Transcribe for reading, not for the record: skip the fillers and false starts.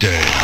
Day.